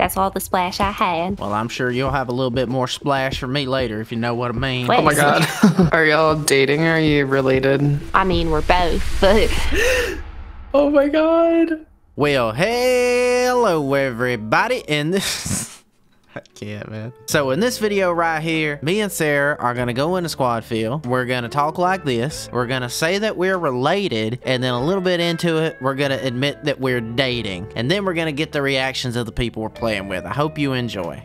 That's all the splash I had. Well, I'm sure you'll have a little bit more splash for me later, if you know what I mean. Wesley. Oh my God. Are y'all dating? Are you related? I mean, we're both, but... Oh my God. Well, hello everybody in this... I can't, man. So in this video right here, me and Sarah are gonna go in a squad field. We're gonna talk like this. We're gonna say that we're related, and then a little bit into it, we're gonna admit that we're dating. And then we're gonna get the reactions of the people we're playing with. I hope you enjoy.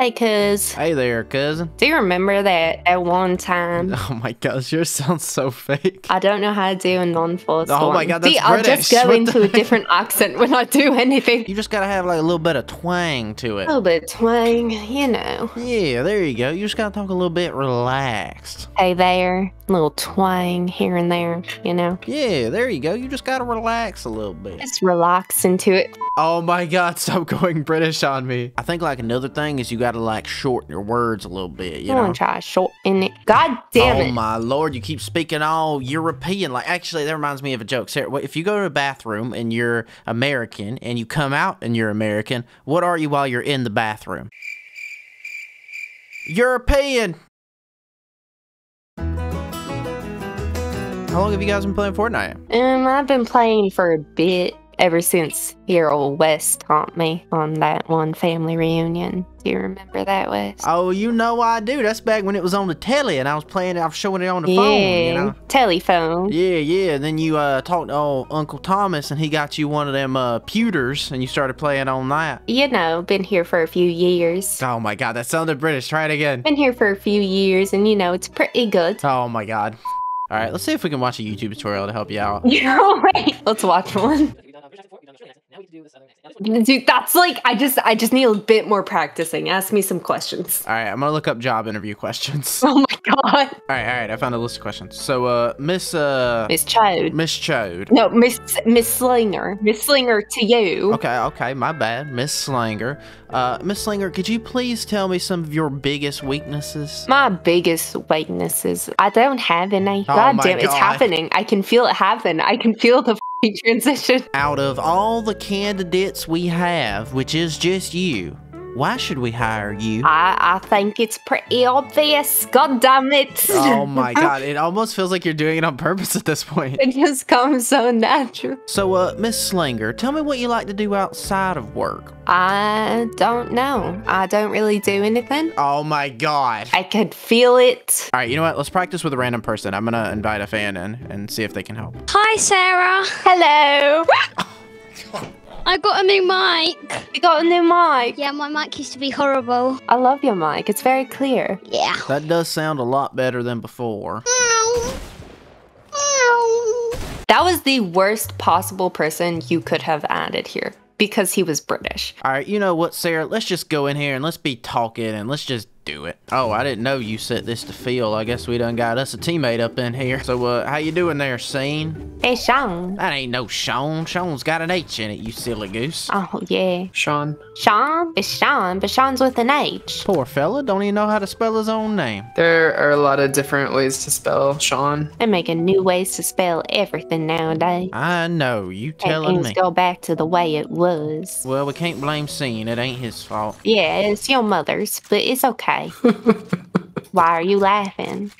Hey, cuz. Hey there, cousin. Do you remember that at one time? Oh my gosh, yours sounds so fake. I don't know how to do a non-forced one. Oh my God, that's British. I'll just go into a different accent when I do anything. You just gotta have like a little bit of twang to it. A little bit of twang, you know. Yeah, there you go. You just gotta talk a little bit relaxed. Hey there. A little twang here and there, you know. Yeah, there you go. You just gotta relax a little bit. Just relax into it. Oh my God, stop going British on me. I think like another thing is you gotta like shorten your words a little bit, you know? I wanna try to shorten it. God damn it. Oh my Lord, you keep speaking all European. Like, actually, that reminds me of a joke. Sarah, if you go to a bathroom and you're American and you come out and you're American, what are you while you're in the bathroom? European. How long have you guys been playing Fortnite? I've been playing for a bit, ever since here old Wes taught me on that one family reunion. Do you remember that, Wes? Oh, you know I do. That's back when it was on the telly and I was playing it, I was showing it on the phone, you know? Telephone. Yeah, yeah. And then you talked to old Uncle Thomas and he got you one of them pewters and you started playing on that. You know, been here for a few years. Oh my God, that sounded British. Try it again. Been here for a few years and you know, it's pretty good. Oh my God. All right, let's see if we can watch a YouTube tutorial to help you out. Yeah, right. Let's watch one. Dude, that's like, I just need a bit more practicing. Ask me some questions. All right, I'm gonna look up job interview questions. Oh my God. All right, I found a list of questions. So, Miss Chode. Miss Chode. No, Miss Slinger. Miss Slinger to you. Okay, my bad. Miss Slinger. Miss Slinger, could you please tell me some of your biggest weaknesses? My biggest weaknesses? I don't have any. Oh God damn, it's happening. I can feel it happen. I can feel the transition. Out of all the candidates we have, which is just you, why should we hire you? I think it's pretty obvious. God damn it. Oh my God. It almost feels like you're doing it on purpose at this point. It just comes so natural. So, Miss Slinger, tell me what you like to do outside of work. I don't know. I don't really do anything. Oh my God. I could feel it. All right, you know what? Let's practice with a random person. I'm gonna invite a fan in and see if they can help. Hi, Sarah. Hello. I got a new mic. You got a new mic? Yeah, my mic used to be horrible. I love your mic. It's very clear. Yeah. That does sound a lot better than before. Ow. Ow. That was the worst possible person you could have added here because he was British. All right, you know what, Sarah? Let's just go in here and let's be talking and let's just do it. Oh, I didn't know you set this to field. I guess we done got us a teammate up in here. So, how you doing there, Sean? Hey, Sean. That ain't no Sean. Sean's got an H in it, you silly goose. Oh, yeah. Sean. Sean? It's Sean, but Sean's with an H. Poor fella. Don't even know how to spell his own name. There are a lot of different ways to spell Sean. They're making new ways to spell everything nowadays. I know. You telling me. Things go back to the way it was. Well, we can't blame Sean. It ain't his fault. Yeah, it's your mother's, but it's okay. Why are you laughing?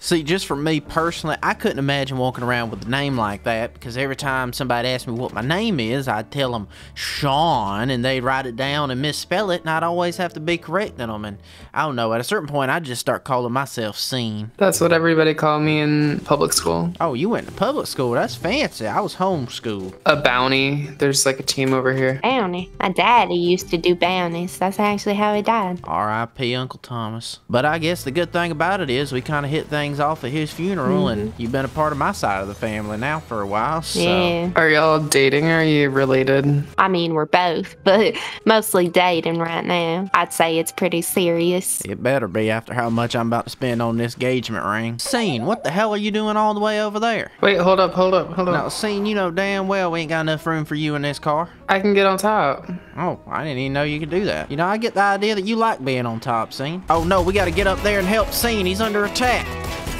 See, just for me personally, I couldn't imagine walking around with a name like that because every time somebody asked me what my name is, I'd tell them Sean and they'd write it down and misspell it and I'd always have to be correcting them. And I don't know, at a certain point, I'd just start calling myself Scene. That's what everybody called me in public school. Oh, you went to public school. That's fancy. I was homeschooled. A bounty. There's like a team over here. Bounty. My daddy used to do bounties. That's actually how he died. R.I.P. Uncle Thomas. But I guess the good thing about it is we kind of hit things off at his funeral, and you've been a part of my side of the family now for a while, so. Yeah. Are y'all dating? Are you related? I mean, we're both, but mostly dating right now. I'd say it's pretty serious. It better be after how much I'm about to spend on this engagement ring. Scene, what the hell are you doing all the way over there? Wait, hold up. Now, Scene, you know damn well we ain't got enough room for you in this car. I can get on top. Oh, I didn't even know you could do that. You know, I get the idea that you like being on top, Scene. Oh no, we gotta get up there and help Scene. He's under attack.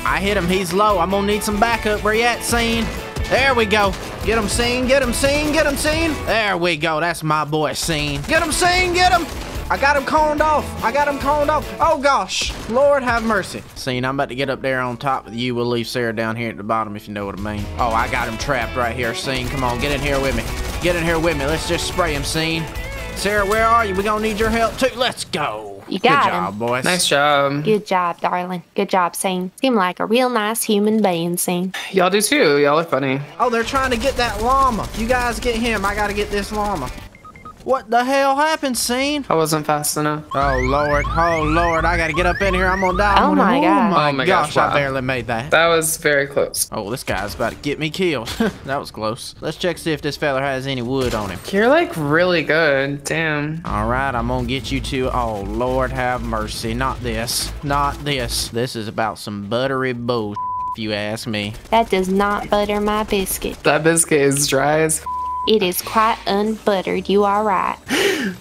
I hit him. He's low. I'm gonna need some backup. Where you at, Scene? There we go. Get him, Scene. Get him, Scene. Get him, Scene. There we go. That's my boy, Scene. Get him, Scene. Get him. I got him coned off. I got him coned off. Oh, gosh. Lord have mercy. Scene, I'm about to get up there on top with you. We'll leave Sarah down here at the bottom, if you know what I mean. Oh, I got him trapped right here, Scene. Come on, get in here with me. Get in here with me. Let's just spray him, Scene. Sarah, where are you? We're going to need your help, too. Let's go. You got him. Good job, boys. Nice job. Good job, darling. Good job, Scene. Seem like a real nice human being, Scene. Y'all do, too. Y'all are funny. Oh, they're trying to get that llama. You guys get him. I got to get this llama. What the hell happened, Scene? I wasn't fast enough. Oh, Lord. Oh, Lord. I got to get up in here. I'm going to die. Oh, my God. Oh, my gosh. Wow. I barely made that. That was very close. Oh, this guy's about to get me killed. That was close. Let's check see if this fella has any wood on him. You're, like, really good. Damn. All right. I'm going to get you two. Oh, Lord have mercy. Not this. Not this. This is about some buttery bull, if you ask me. That does not butter my biscuit. That biscuit is dry as it is quite unbuttered. You are right.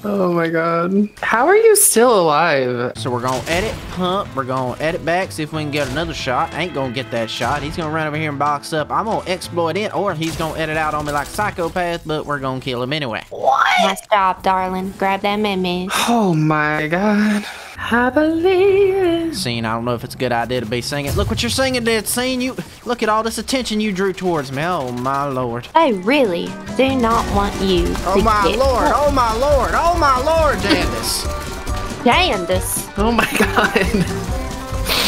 Oh my God. How are you still alive? So we're gonna edit, pump. We're gonna edit back, see if we can get another shot. I ain't gonna get that shot. He's gonna run over here and box up. I'm gonna exploit it, or he's gonna edit out on me like a psychopath, but we're gonna kill him anyway. What? Nice job, darling. Grab that man. Oh my God. I believe it. Scene, I don't know if it's a good idea to be singing. Look what you're singing, did Scene. You look at all this attention you drew towards me. Oh my Lord. I really do not want you to oh my get Lord. Hurt. Oh my Lord. Oh my Lord, Dandis. Dandis. Oh my God.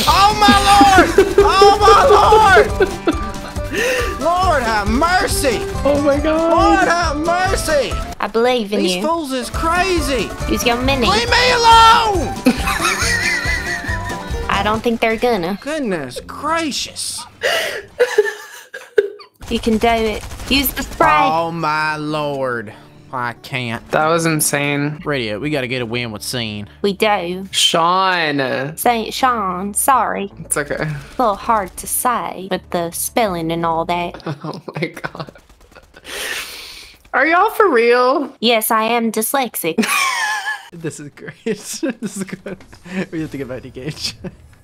Oh my Lord. Oh my Lord. Lord have mercy! Oh my God! Lord have mercy! I believe in you. These fools is crazy! Use your mini. Leave me alone! I don't think they're gonna. Goodness gracious! You can do it. Use the spray! Oh my Lord! I can't. That was insane. Radio, we gotta get a win with Scene. We do. Sean. Saint Sean, sorry. It's okay. A little hard to say with the spelling and all that. Oh my God. Are y'all for real? Yes, I am dyslexic. This is great. This is good. We have to get back to Gage.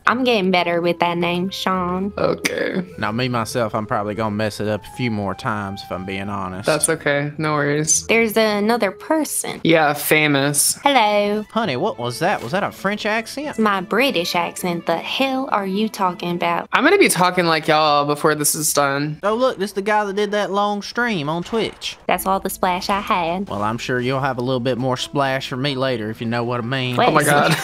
I'm getting better with that name, Sean. Okay. Now, me, myself, I'm probably going to mess it up a few more times, if I'm being honest. That's okay. No worries. There's another person. Yeah, famous. Hello. Honey, what was that? Was that a French accent? It's my British accent. The hell are you talking about? I'm going to be talking like y'all before this is done. Oh, look. This is the guy that did that long stream on Twitch. That's all the splash I had. Well, I'm sure you'll have a little bit more splash for me later, if you know what I mean. Wait, oh, my God.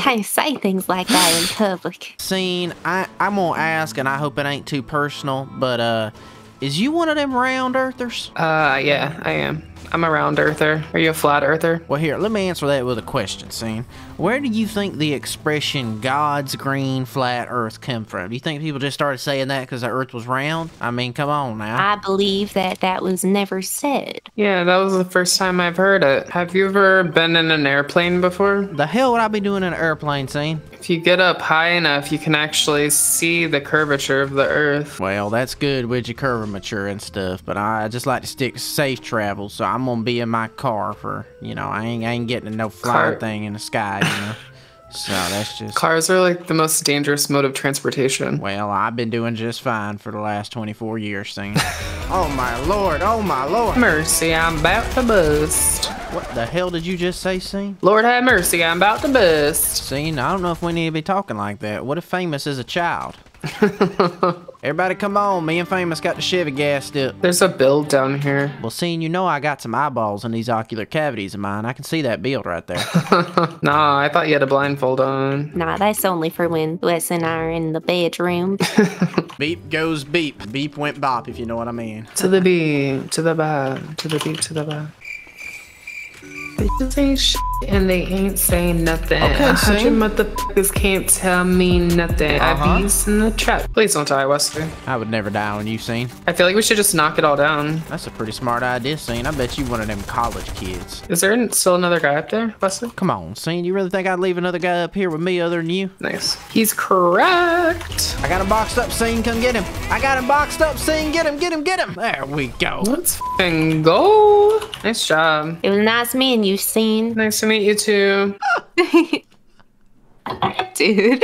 Can't say things like that. Public. Scene, I'm gonna ask, and I hope it ain't too personal, but is you one of them round earthers? Yeah, I am. I'm a round earther. Are you a flat earther? Well, here, let me answer that with a question, Scene. Where do you think the expression God's green flat earth come from? Do you think people just started saying that because the earth was round? I mean, come on now. I believe that that was never said. Yeah, that was the first time I've heard it. Have you ever been in an airplane before? The hell would I be doing in an airplane, Scene? If you get up high enough, you can actually see the curvature of the earth. Well, that's good with your curvature and stuff, but I just like to stick to safe travel, so I'm gonna be in my car for, you know, I ain't getting no flying thing in the sky, you know. So that's just... Cars are like the most dangerous mode of transportation. Well, I've been doing just fine for the last 24 years, Scene. Oh my Lord, oh my Lord. Mercy, I'm about to bust. What the hell did you just say, Scene? Lord have mercy, I'm about to bust. Scene, I don't know if we need to be talking like that. What if Famous is a child? Everybody come on, me and Famous got the Chevy gassed up. There's a build down here. Well, Scene, you know I got some eyeballs in these ocular cavities of mine. I can see that build right there. Nah, I thought you had a blindfold on. Nah, that's only for when Wes and I are in the bedroom. Beep goes beep. Beep went bop, if you know what I mean. To the beep, to the bop, to the beep, to the bop. They just ain't shit and they ain't saying nothing. Okay, so you motherfuckers can't tell me nothing. I bees in the trap. Please don't die, Wesley. I would never die on you, Scene. I feel like we should just knock it all down. That's a pretty smart idea, Scene. I bet you one of them college kids. Is there still another guy up there, Wesley? Come on, Scene. You really think I'd leave another guy up here with me other than you? Nice. He's correct. I got him boxed up, Scene. Come get him. I got him boxed up, Scene. Get him, get him, get him. There we go. Let's f***ing go. Nice job. It was nice meeting you, Scene. Nice to meet you too. Dude.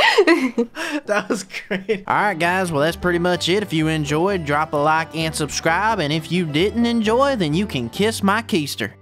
That was great. All right, guys. Well, that's pretty much it. If you enjoyed, drop a like and subscribe. And if you didn't enjoy, then you can kiss my keister.